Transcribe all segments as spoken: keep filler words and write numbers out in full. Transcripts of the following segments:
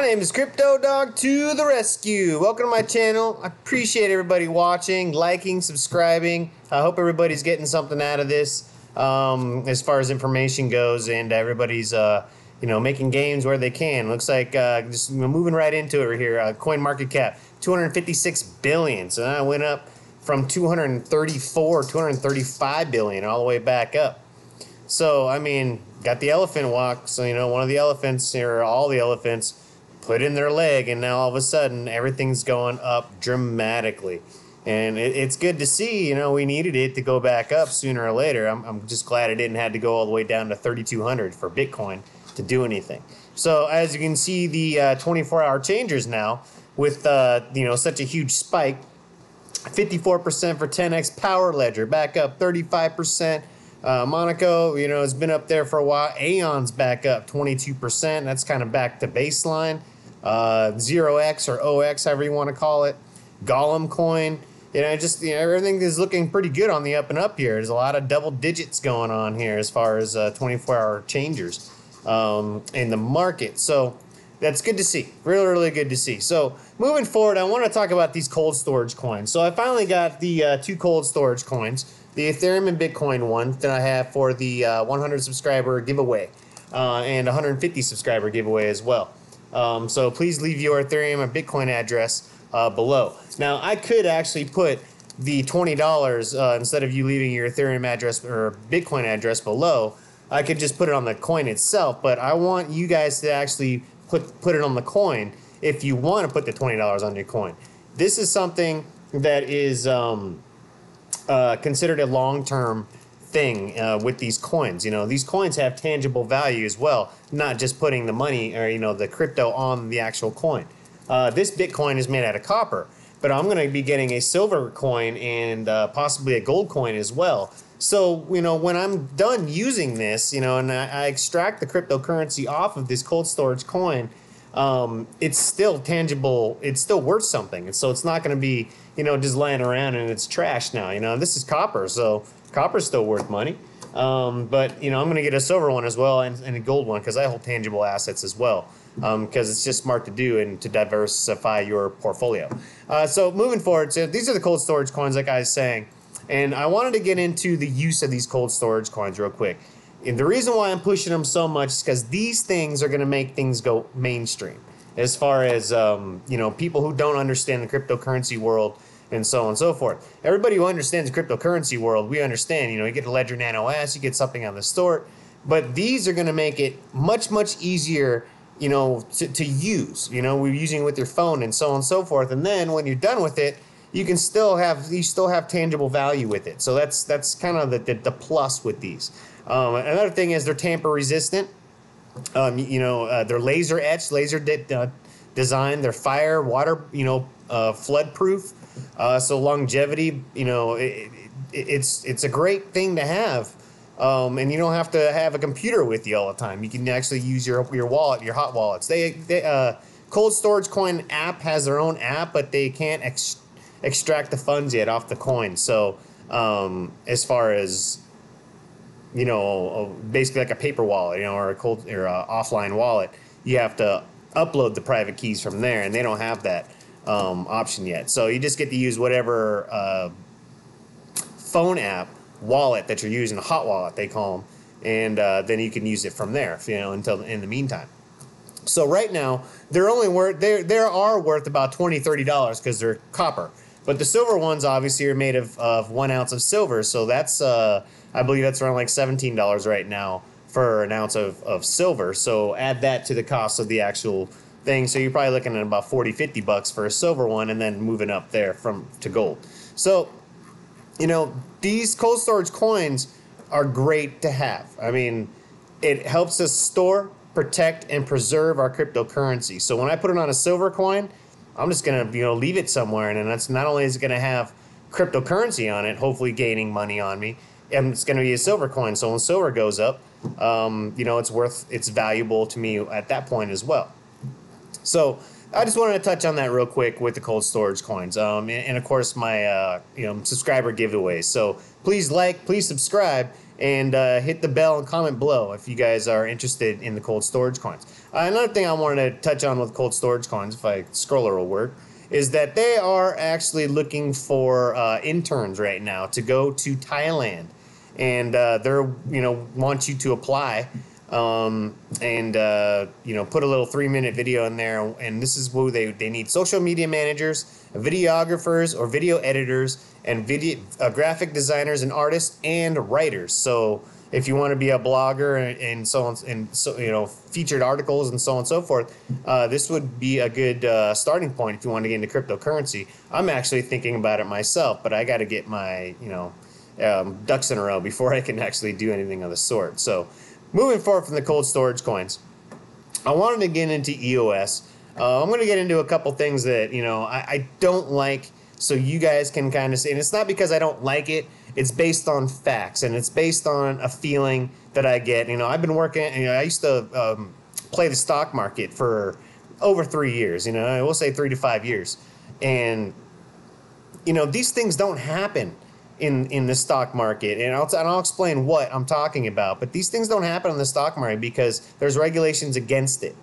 My name is Crypto Dog to the Rescue. Welcome to my channel. I appreciate everybody watching, liking, subscribing. I hope everybody's getting something out of this um, as far as information goes, and everybody's uh, you know, making gains where they can. Looks like uh, just moving right into it right here. Uh, Coin Market Cap, two hundred fifty-six billion. So that went up from two hundred thirty-four, two hundred thirty-five billion all the way back up. So I mean, got the elephant walk. So you know, one of the elephants or all the elephants put in their leg, and now all of a sudden everything's going up dramatically, and it, it's good to see. You know, we needed it to go back up sooner or later. I'm, I'm just glad it didn't have to go all the way down to thirty-two hundred for Bitcoin to do anything. So as you can see, the uh, twenty-four hour changers now with uh, you know, such a huge spike, fifty-four percent for ten X Power Ledger, back up thirty-five percent. Uh, Monaco, you know, has been up there for a while. Aeon's back up twenty-two percent. That's kind of back to baseline. Uh, zero X or O X, however you want to call it. Golem coin. You know, just, you know, everything is looking pretty good on the up and up here. There's a lot of double digits going on here as far as uh, twenty-four hour changers um, in the market. So that's good to see. Really, really good to see. So moving forward, I want to talk about these cold storage coins. So I finally got the uh, two cold storage coins, the Ethereum and Bitcoin one that I have for the uh, one hundred subscriber giveaway uh, and one hundred fifty subscriber giveaway as well. Um, so please leave your Ethereum or Bitcoin address uh, below. Now, I could actually put the twenty dollars uh, instead of you leaving your Ethereum address or Bitcoin address below. I could just put it on the coin itself, but I want you guys to actually put, put it on the coin if you want to put the twenty dollars on your coin. This is something that is um, Uh, considered a long-term thing uh, with these coins. You know, these coins have tangible value as well, not just putting the money or, you know, the crypto on the actual coin. Uh, this Bitcoin is made out of copper, but I'm going to be getting a silver coin and uh, possibly a gold coin as well. So, you know, when I'm done using this, you know, and I, I extract the cryptocurrency off of this cold storage coin, um, it's still tangible. It's still worth something. And so it's not going to be, you know, just laying around and it's trash now. You know, this is copper, so copper's still worth money. Um, but, you know, I'm going to get a silver one as well and, and a gold one because I hold tangible assets as well, because um, it's just smart to do and to diversify your portfolio. Uh, so moving forward, so these are the cold storage coins like I was saying, and I wanted to get into the use of these cold storage coins real quick. And the reason why I'm pushing them so much is because these things are going to make things go mainstream as far as, um, you know, people who don't understand the cryptocurrency world and so on and so forth. Everybody who understands the cryptocurrency world, we understand, you know, you get a Ledger Nano S, you get something on the store, but these are going to make it much, much easier, you know, to, to use. You know, we're using it with your phone and so on and so forth. And then when you're done with it, you can still have, you still have tangible value with it. So that's, that's kind of the, the, the plus with these. Um, another thing is they're tamper resistant. Um, you know, uh, they're laser etched, laser de uh, designed. They're fire, water, you know, uh, flood proof. Uh, so longevity, you know, it, it, it's it's a great thing to have. Um, and you don't have to have a computer with you all the time. You can actually use your your wallet, your hot wallets. They, they uh, Cold Storage Coin app has their own app, but they can't ex extract the funds yet off the coin. So um, as far as, you know, basically like a paper wallet, you know, or a cold or a offline wallet, you have to upload the private keys from there, and they don't have that um, option yet. So you just get to use whatever uh, phone app wallet that you're using, a hot wallet they call them, and uh, then you can use it from there, you know, until in the meantime. So right now they're only worth they there are worth about twenty, thirty dollars because they're copper. But the silver ones obviously are made of, of one ounce of silver, so that's uh, I believe that's around like seventeen dollars right now for an ounce of, of silver. So add that to the cost of the actual thing, so you're probably looking at about forty, fifty bucks for a silver one, and then moving up there from to gold. So, you know, these cold storage coins are great to have. I mean, it helps us store, protect, and preserve our cryptocurrency. So when I put it on a silver coin, I'm just gonna, you know, leave it somewhere, and then that's not only is it gonna have cryptocurrency on it, hopefully gaining money on me, and it's gonna be a silver coin. So when silver goes up, um, you know, it's worth, it's valuable to me at that point as well. So I just wanted to touch on that real quick with the cold storage coins, um, and, and of course my uh, you know, subscriber giveaways. So please like, please subscribe, and uh, hit the bell and comment below if you guys are interested in the cold storage coins. Uh, another thing I wanted to touch on with cold storage coins, if I scroller will work, is that they are actually looking for uh, interns right now to go to Thailand, and uh, they're you know want you to apply. Um, and, uh, you know, put a little three minute video in there. And this is who they, they need: social media managers, videographers or video editors, and video uh, graphic designers and artists and writers. So if you want to be a blogger and, and so on and so, you know, featured articles and so on and so forth, uh, this would be a good, uh, starting point if you want to get into cryptocurrency. I'm actually thinking about it myself, but I got to get my, you know, um, ducks in a row before I can actually do anything of the sort. So, moving forward from the cold storage coins, I wanted to get into E O S. Uh, I'm going to get into a couple things that, you know, I, I don't like, so you guys can kind of see. And it's not because I don't like it. It's based on facts, and it's based on a feeling that I get. You know, I've been working, you know, I used to um, play the stock market for over three years, you know, I will say three to five years. And, you know, these things don't happen in in the stock market, and I'll, and I'll explain what I'm talking about, but these things don't happen on the stock market because there's regulations against it,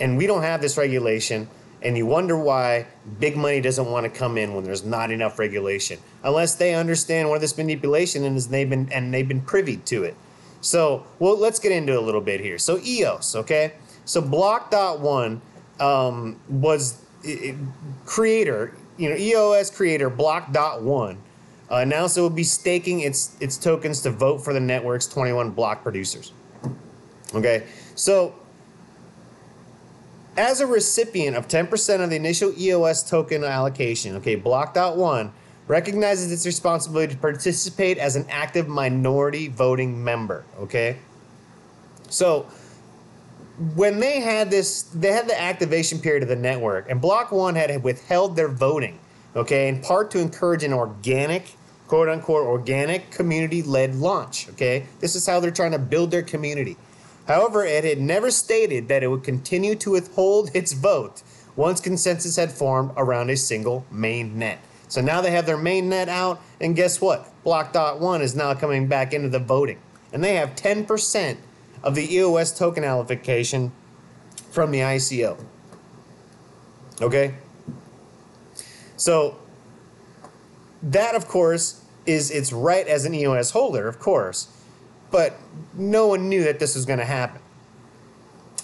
and we don't have this regulation, and you wonder why big money doesn't want to come in when there's not enough regulation, unless they understand where this manipulation is, and they've been and they've been privy to it. So, well, let's get into a little bit here. So E O S, okay? So Block.one um, was it, creator, you know, E O S creator Block.one Uh, announced it will be staking its its tokens to vote for the network's twenty-one block producers. Okay, so as a recipient of ten percent of the initial E O S token allocation, okay, Block.one recognizes its responsibility to participate as an active minority voting member. Okay, so when they had this, they had the activation period of the network, and Block.one had withheld their voting. Okay, in part to encourage an organic, quote unquote, organic community-led launch. Okay, this is how they're trying to build their community. However, it had never stated that it would continue to withhold its vote once consensus had formed around a single main net. So now they have their main net out, and guess what? Block.one is now coming back into the voting, and they have ten percent of the E O S token allocation from the I C O. Okay. So that, of course, is its right as an E O S holder, of course, but no one knew that this was going to happen.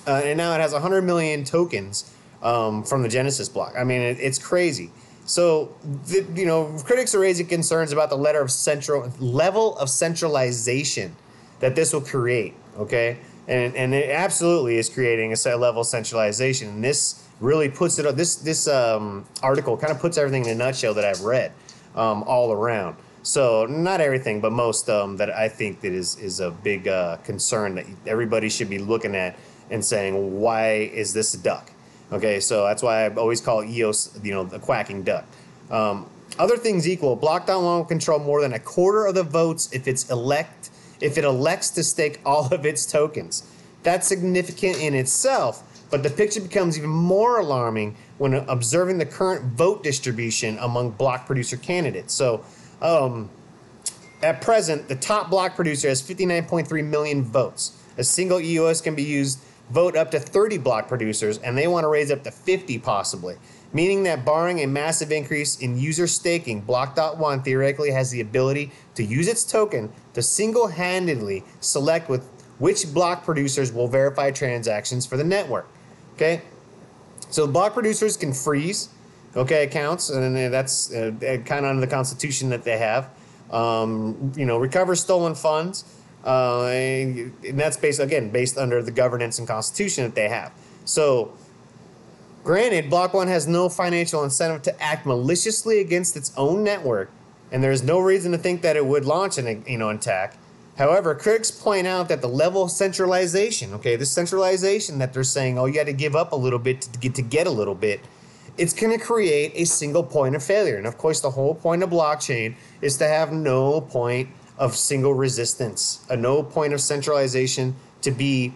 Uh, and now it has one hundred million tokens um, from the Genesis block. I mean, it, it's crazy. So, the, you know, critics are raising concerns about the letter of central level of centralization that this will create. Okay, and and it absolutely is creating a level of centralization. And this really puts it up. This this um, article kind of puts everything in a nutshell that I've read um, all around. So not everything, but most um, that I think that is is a big uh, concern that everybody should be looking at and saying, why is this a duck? Okay, so that's why I always call E O S, you know, the quacking duck. Um, other things equal, Block.one will control more than a quarter of the votes if it's elect if it elects to stake all of its tokens. That's significant in itself. But the picture becomes even more alarming when observing the current vote distribution among block producer candidates. So um, at present, the top block producer has fifty-nine point three million votes. A single E O S can be used vote up to thirty block producers, and they want to raise up to fifty possibly, meaning that barring a massive increase in user staking, Block.one theoretically has the ability to use its token to single-handedly select with which block producers will verify transactions for the network. Okay, so block producers can freeze, okay, accounts, and that's uh, kind of under the Constitution that they have. Um, you know, recover stolen funds, uh, and that's based again based under the governance and Constitution that they have. So, granted, Block.one has no financial incentive to act maliciously against its own network, and there is no reason to think that it would launch an you know attack. However, critics point out that the level of centralization, okay, this centralization that they're saying, oh, you had to give up a little bit to get to get a little bit, it's going to create a single point of failure. And of course, the whole point of blockchain is to have no point of single resistance, a no point of centralization to be,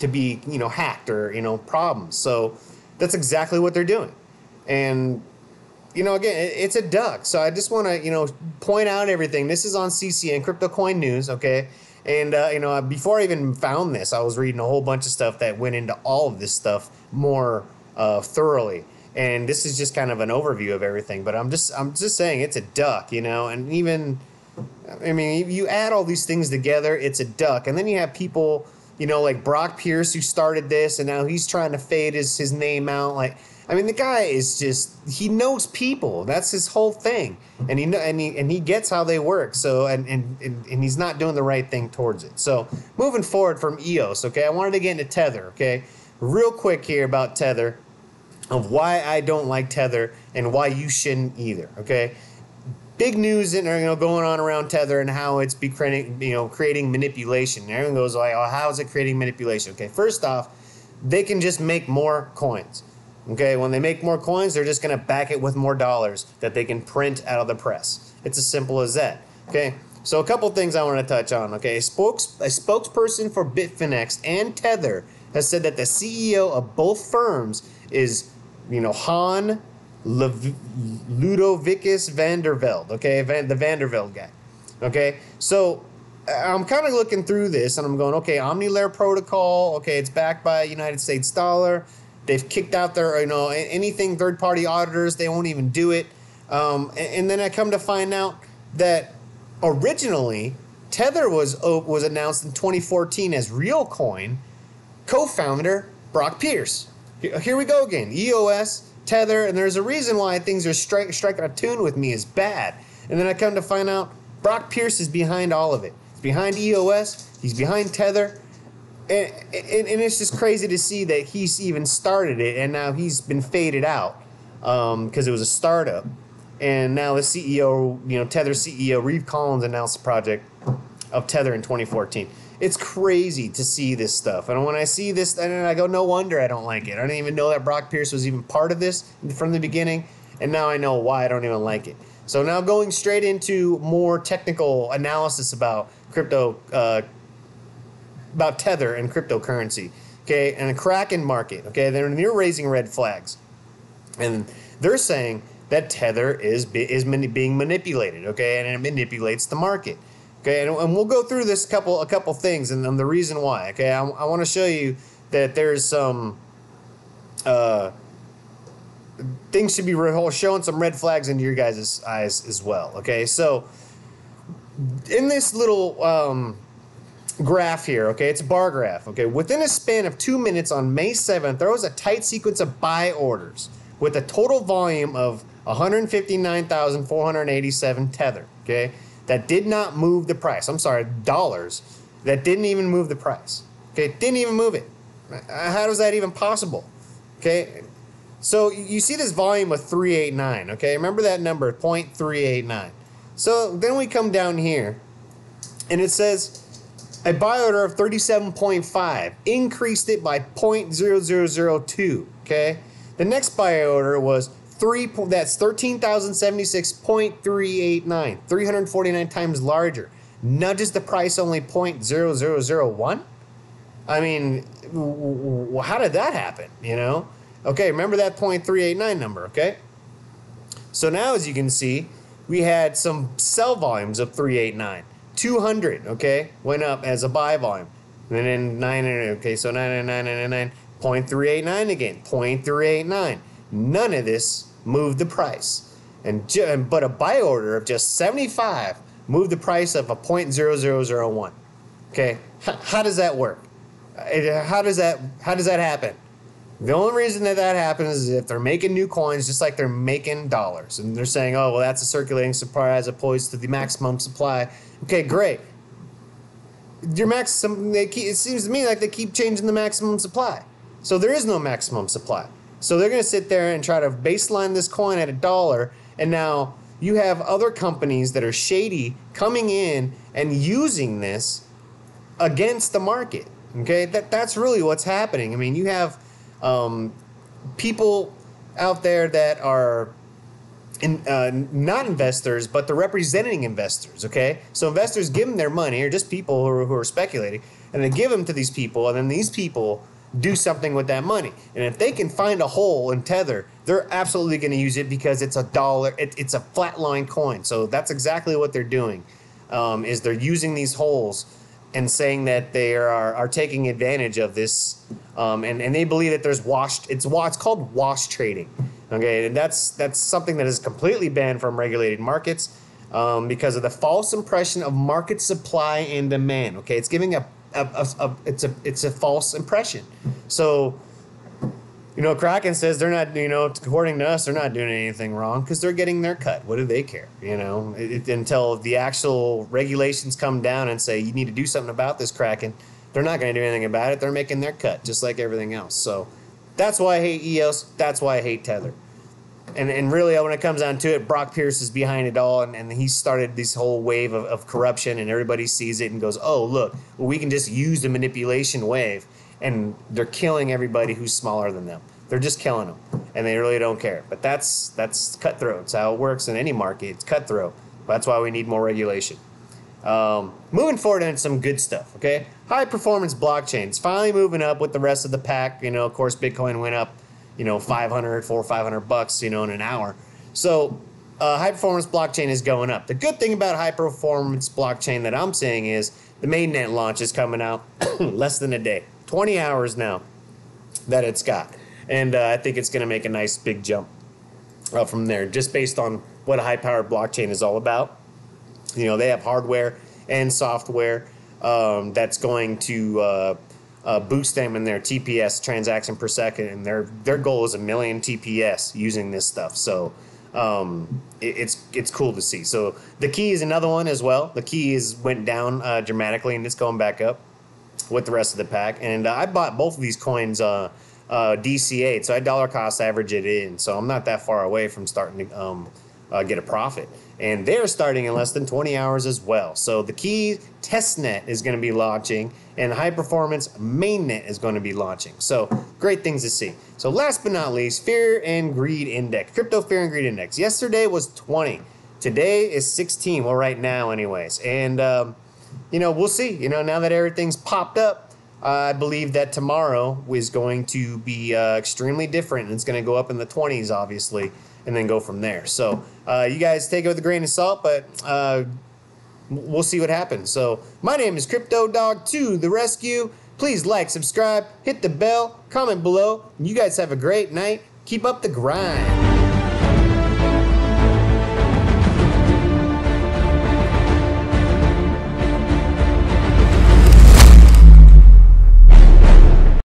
to be, you know, hacked or, you know, problems. So that's exactly what they're doing. And you know, again, it's a duck. So I just want to, you know, point out everything. This is on C C N Crypto Coin News, okay? And, uh, you know, before I even found this, I was reading a whole bunch of stuff that went into all of this stuff more uh, thoroughly. And this is just kind of an overview of everything. But I'm just I'm just saying it's a duck, you know, and even, I mean, you add all these things together, it's a duck. And then you have people, you know, like Brock Pierce, who started this, and now he's trying to fade his, his name out. Like, I mean, the guy is just, he knows people. That's his whole thing. And he and he, and he gets how they work. So, and, and, and, and he's not doing the right thing towards it. So, moving forward from E O S, okay, I wanted to get into Tether, okay? Real quick here about Tether, of why I don't like Tether and why you shouldn't either, okay? Big news in, you know, going on around Tether and how it's be creating, you know, creating manipulation. And everyone goes like, oh, how is it creating manipulation? Okay, first off, they can just make more coins. Okay, when they make more coins, they're just going to back it with more dollars that they can print out of the press. It's as simple as that. Okay, so a couple things I want to touch on. Okay, a, spokes, a spokesperson for Bitfinex and Tether has said that the C E O of both firms is, you know, Han Le-Ludovicus Vanderveld. Okay, Van, the Vanderveld guy. Okay, so I'm kind of looking through this and I'm going, okay, Omnilair Protocol. Okay, it's backed by a United States dollar. They've kicked out their, you know, anything third-party auditors. They won't even do it. Um, and, and then I come to find out that originally Tether was was announced in twenty fourteen as RealCoin, co-founder Brock Pierce. Here we go again. E O S, Tether, and there's a reason why things are stri striking a tune with me is bad. And then I come to find out Brock Pierce is behind all of it. He's behind E O S. He's behind Tether. And, and, and it's just crazy to see that he's even started it, and now he's been faded out because um, it was a startup. And now the C E O, you know, Tether C E O Reeve Collins announced the project of Tether in twenty fourteen. It's crazy to see this stuff. And when I see this, and I go, no wonder I don't like it. I didn't even know that Brock Pierce was even part of this from the beginning. And now I know why I don't even like it. So now going straight into more technical analysis about crypto uh about Tether and cryptocurrency, okay, and a Kraken market, okay, they're near raising red flags, and they're saying that Tether is is being manipulated, okay, and it manipulates the market, okay, and, and we'll go through this couple a couple things and, and the reason why, okay, I, I want to show you that there's some uh, things should be showing some red flags into your guys' eyes as well, okay, so in this little um. graph here, okay, it's a bar graph, okay, within a span of two minutes on May seventh, there was a tight sequence of buy orders with a total volume of one hundred fifty-nine thousand four hundred eighty-seven Tether, okay, that did not move the price. I'm sorry, dollars, that didn't even move the price, okay, didn't even move it. How is that even possible? Okay, so you see this volume of three eighty-nine, okay, remember that number, zero point three eight nine. So then we come down here and it says a buy order of thirty-seven point five increased it by zero point zero zero zero two, okay? The next buy order was three, that's thirteen thousand seventy-six point three eight nine, three hundred forty-nine times larger, nudges the price only zero point zero zero zero one. I mean, how did that happen, you know? Okay, remember that zero point three eight nine number, okay? So now, as you can see, we had some sell volumes of three eighty-nine. two hundred, okay, went up as a buy volume. And then nine hundred, okay, so nine hundred ninety-nine, zero point three eight nine again, zero point three eight nine. None of this moved the price. And but a buy order of just seventy-five moved the price of a zero point zero zero zero one. Okay, how, how does that work? How does that, how does that happen? The only reason that that happens is if they're making new coins just like they're making dollars. And they're saying, oh, well, that's a circulating supply as opposed to the maximum supply. Okay, great. Your maximum, they keep, it seems to me like they keep changing the maximum supply. So there is no maximum supply. So they're going to sit there and try to baseline this coin at a dollar. And now you have other companies that are shady coming in and using this against the market. Okay, that, that's really what's happening. I mean, you have Um, people out there that are in, uh, not investors, but they're representing investors, okay? So investors give them their money, or just people who are, who are speculating, and they give them to these people, and then these people do something with that money. And if they can find a hole in Tether, they're absolutely going to use it because it's a dollar, it, it's a flatline coin. So that's exactly what they're doing, um, is they're using these holes and saying that they are, are taking advantage of this, um, and, and they believe that there's wash. It's it's called wash trading, okay? And that's that's something that is completely banned from regulated markets um, because of the false impression of market supply and demand. Okay, it's giving a, a, a, a it's a it's a false impression. So, you know, Kraken says they're not, you know, according to us, they're not doing anything wrong because they're getting their cut. What do they care? You know, it, until the actual regulations come down and say you need to do something about this Kraken, they're not going to do anything about it. They're making their cut just like everything else. So that's why I hate E O S. That's why I hate Tether. And and really, when it comes down to it, Brock Pierce is behind it all, and, and he started this whole wave of, of corruption, and everybody sees it and goes, oh, look, well, we can just use the manipulation wave. And they're killing everybody who's smaller than them. They're just killing them, and they really don't care. But that's that's cutthroat. It's how it works in any market. It's cutthroat. That's why we need more regulation. Um, moving forward into some good stuff, okay? High Performance Blockchain. It's finally moving up with the rest of the pack. You know, of course, Bitcoin went up, you know, five hundred, four hundred, five hundred bucks, you know, in an hour. So uh, High Performance Blockchain is going up. The good thing about High Performance Blockchain that I'm seeing is the mainnet launch is coming out less than a day. twenty hours now that it's got, and uh, I think it's going to make a nice big jump uh, from there, just based on what a high-powered blockchain is all about. You know, they have hardware and software um, that's going to uh, uh, boost them in their T P S, transaction per second, and their their goal is a million T P S using this stuff. So um, it, it's it's cool to see. So the key is another one as well. The key is went down uh, dramatically, and it's going back up with the rest of the pack. And uh, I bought both of these coins uh, uh, D C A, so I dollar cost average it in, so I'm not that far away from starting to um, uh, get a profit. And they're starting in less than twenty hours as well. So the key testnet is going to be launching, and High Performance mainnet is going to be launching. So great things to see. So last but not least, Fear and Greed Index, Crypto Fear and Greed Index. Yesterday was twenty, today is sixteen, well, right now anyways. And um, you know, we'll see. You know, now that everything's popped up, uh, I believe that tomorrow is going to be uh, extremely different. And it's going to go up in the twenties, obviously, and then go from there. So uh, you guys take it with a grain of salt, but uh, we'll see what happens. So my name is Crypto Dog to the Rescue. Please like, subscribe, hit the bell, comment below. You guys have a great night. Keep up the grind.